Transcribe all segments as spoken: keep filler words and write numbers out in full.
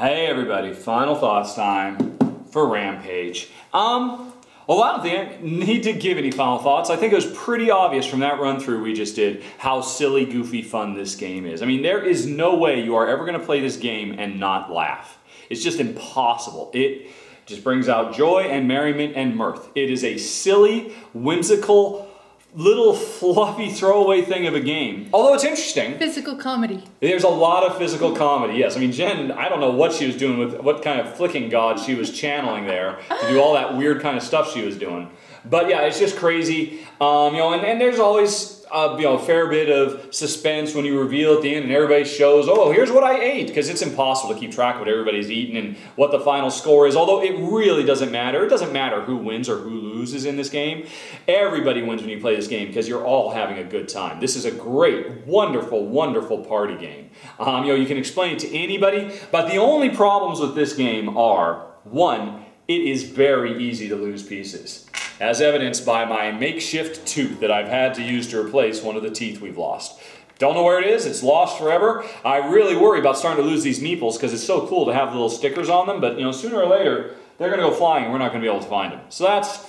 Hey everybody, final thoughts time for Rampage. Um, well, I don't think I need to give any final thoughts. I think it was pretty obvious from that run through we just did how silly, goofy, fun this game is. I mean, there is no way you are ever going to play this game and not laugh. It's just impossible. It just brings out joy and merriment and mirth. It is a silly, whimsical, little fluffy throwaway thing of a game. Although it's interesting. Physical comedy. There's a lot of physical comedy, yes. I mean, Jen, I don't know what she was doing with, what kind of flicking god she was channeling there to do all that weird kind of stuff she was doing. But yeah, it's just crazy. Um, you know, and, and there's always uh, you know, a fair bit of suspense when you reveal at the end and everybody shows, oh, here's what I ate, because it's impossible to keep track of what everybody's eaten and what the final score is, although it really doesn't matter. It doesn't matter who wins or who loses in this game. Everybody wins when you play this game because you're all having a good time. This is a great, wonderful, wonderful party game. Um, you know, you can explain it to anybody, but the only problems with this game are, one, it is very easy to lose pieces, as evidenced by my makeshift tooth that I've had to use to replace one of the teeth we've lost. Don't know where it is, it's lost forever. I really worry about starting to lose these meeples because it's so cool to have little stickers on them, but you know, sooner or later, they're gonna go flying and we're not gonna be able to find them. So that's,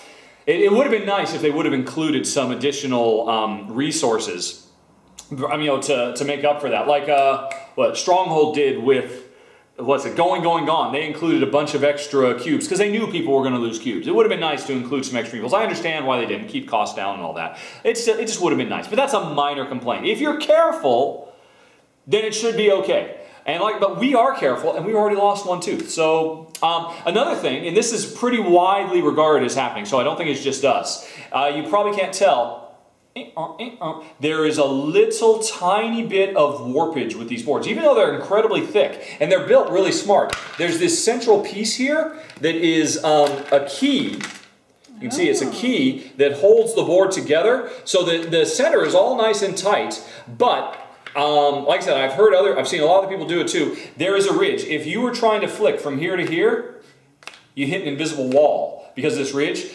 it, it would have been nice if they would have included some additional um, resources, I mean, you know, to, to make up for that. Like uh, what Stronghold did with What's it? Going, going, gone. They included a bunch of extra cubes because they knew people were going to lose cubes. It would have been nice to include some extra meeples. I understand why they didn't, keep costs down and all that. It's, it just would have been nice, but that's a minor complaint. If you're careful, then it should be okay. And like, but we are careful, and we already lost one tooth. So um, another thing, and this is pretty widely regarded as happening, so I don't think it's just us. Uh, you probably can't tell. There is a little tiny bit of warpage with these boards, even though they're incredibly thick and they're built really smart. There's this central piece here that is um, a key. You can see it's a key that holds the board together, so that the center is all nice and tight, but um, like I said, I've heard other, I've seen a lot of people do it too. There is a ridge. If you were trying to flick from here to here, you hit an invisible wall because of this ridge.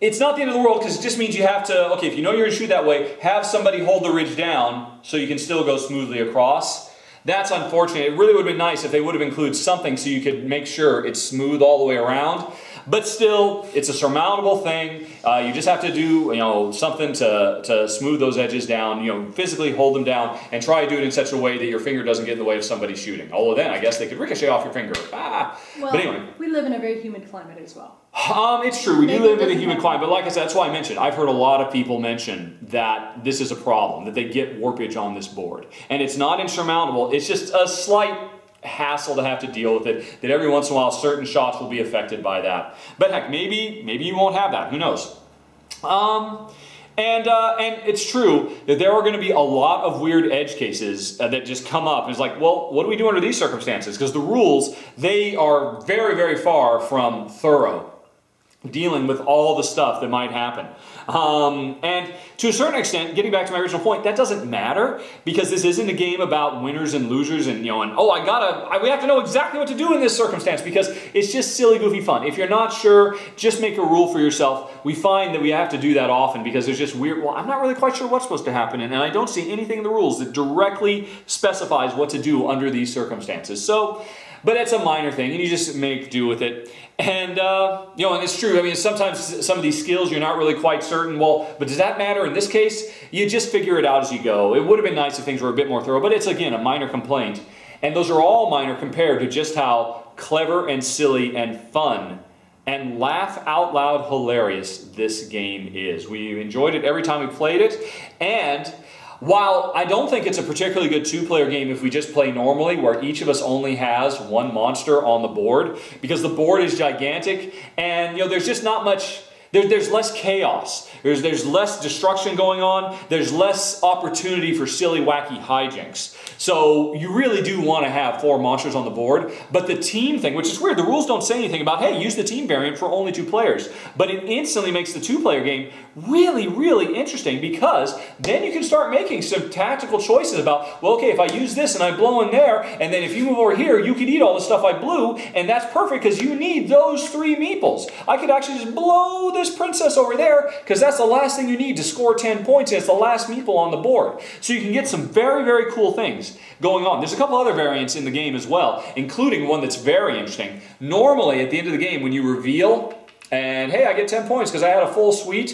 It's not the end of the world because it just means you have to, okay, if you know you're going to shoot that way, have somebody hold the ridge down so you can still go smoothly across. That's unfortunate. It really would have been nice if they would have included something so you could make sure it's smooth all the way around. But still, it's a surmountable thing. Uh, you just have to do, you know, something to, to smooth those edges down, you know, physically hold them down and try to do it in such a way that your finger doesn't get in the way of somebody shooting. Although then, I guess they could ricochet off your finger. Ah. Well, but anyway. We live in a very humid climate as well. Um, it's true. We do live in a humid climate, but like I said, that's why I mentioned, I've heard a lot of people mention that this is a problem, that they get warpage on this board. And it's not insurmountable. It's just a slight hassle to have to deal with it, that every once in a while certain shots will be affected by that. But heck, maybe maybe you won't have that. Who knows? Um, and, uh, and it's true that there are going to be a lot of weird edge cases uh, that just come up. And it's like, well, what do we do under these circumstances? Because the rules, they are very, very far from thorough, dealing with all the stuff that might happen. Um, and to a certain extent, getting back to my original point, that doesn't matter because this isn't a game about winners and losers and, you know, and oh, I gotta, I, we have to know exactly what to do in this circumstance because it's just silly, goofy fun. If you're not sure, just make a rule for yourself. We find that we have to do that often because there's just weird, well, I'm not really quite sure what's supposed to happen and, and I don't see anything in the rules that directly specifies what to do under these circumstances. So, but it's a minor thing, and you just make do with it. And, uh, you know, and it's true. I mean, sometimes some of these skills, you're not really quite certain. Well, but does that matter in this case? You just figure it out as you go. It would have been nice if things were a bit more thorough, but it's, again, a minor complaint. And those are all minor compared to just how clever and silly and fun and laugh-out-loud hilarious this game is. We enjoyed it every time we played it, and while I don't think it's a particularly good two-player game if we just play normally, where each of us only has one monster on the board, because the board is gigantic, and you know there's just not much. There, there's less chaos. There's there's less destruction going on. There's less opportunity for silly, wacky hijinks. So you really do want to have four monsters on the board. But the team thing, which is weird, the rules don't say anything about, hey, use the team variant for only two players. But it instantly makes the two-player game really, really interesting because then you can start making some tactical choices about, well, okay, if I use this and I blow in there, and then if you move over here, you could eat all the stuff I blew, and that's perfect because you need those three meeples. I could actually just blow the this princess over there, because that's the last thing you need to score ten points, and it's the last meeple on the board. So you can get some very, very cool things going on. There's a couple other variants in the game as well, including one that's very interesting. Normally, at the end of the game, when you reveal, and hey, I get ten points because I had a full suite,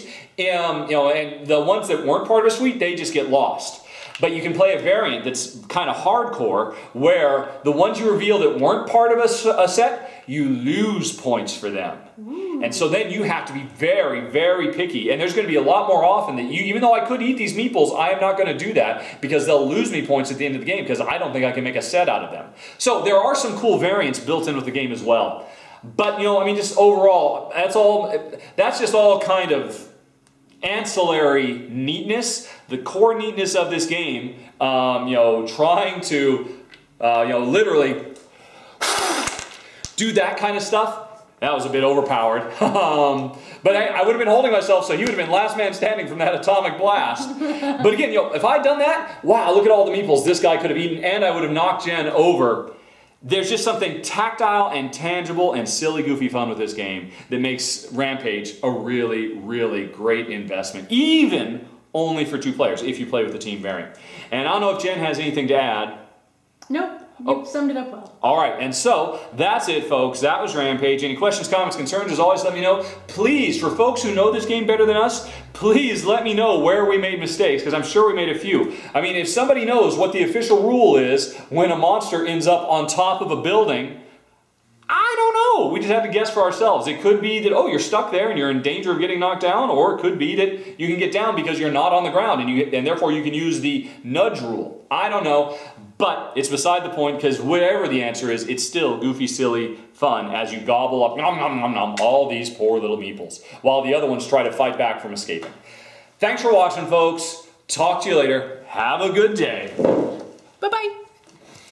um, you know, and the ones that weren't part of a suite, they just get lost. But you can play a variant that's kind of hardcore, where the ones you reveal that weren't part of a, a set, you lose points for them. Ooh. And so then you have to be very, very picky. And there's going to be a lot more often that you, even though I could eat these meeples, I am not going to do that because they'll lose me points at the end of the game because I don't think I can make a set out of them. So there are some cool variants built in with the game as well. But, you know, I mean, just overall, that's all, that's just all kind of ancillary neatness. The core neatness of this game, um, you know, trying to, uh, you know, literally do that kind of stuff, that was a bit overpowered. um, but I, I would have been holding myself, so you would have been last man standing from that atomic blast. But again, you know, if I'd done that, wow, look at all the meeples this guy could have eaten, and I would have knocked Jen over. There's just something tactile and tangible and silly, goofy fun with this game that makes Rampage a really, really great investment, even only for two players, if you play with the team variant. And I don't know if Jen has anything to add. Nope. You oh. summed it up well. All right, and so that's it, folks. That was Rampage. Any questions, comments, concerns, as always, let me know. Please, for folks who know this game better than us, please let me know where we made mistakes, because I'm sure we made a few. I mean, if somebody knows what the official rule is when a monster ends up on top of a building, I don't know. We just have to guess for ourselves. It could be that, oh, you're stuck there and you're in danger of getting knocked down, or it could be that you can get down because you're not on the ground, and, you, and therefore you can use the nudge rule. I don't know. But it's beside the point, because whatever the answer is, it's still goofy, silly fun as you gobble up nom, nom, nom, nom, all these poor little meeples while the other ones try to fight back from escaping. Thanks for watching, folks. Talk to you later. Have a good day.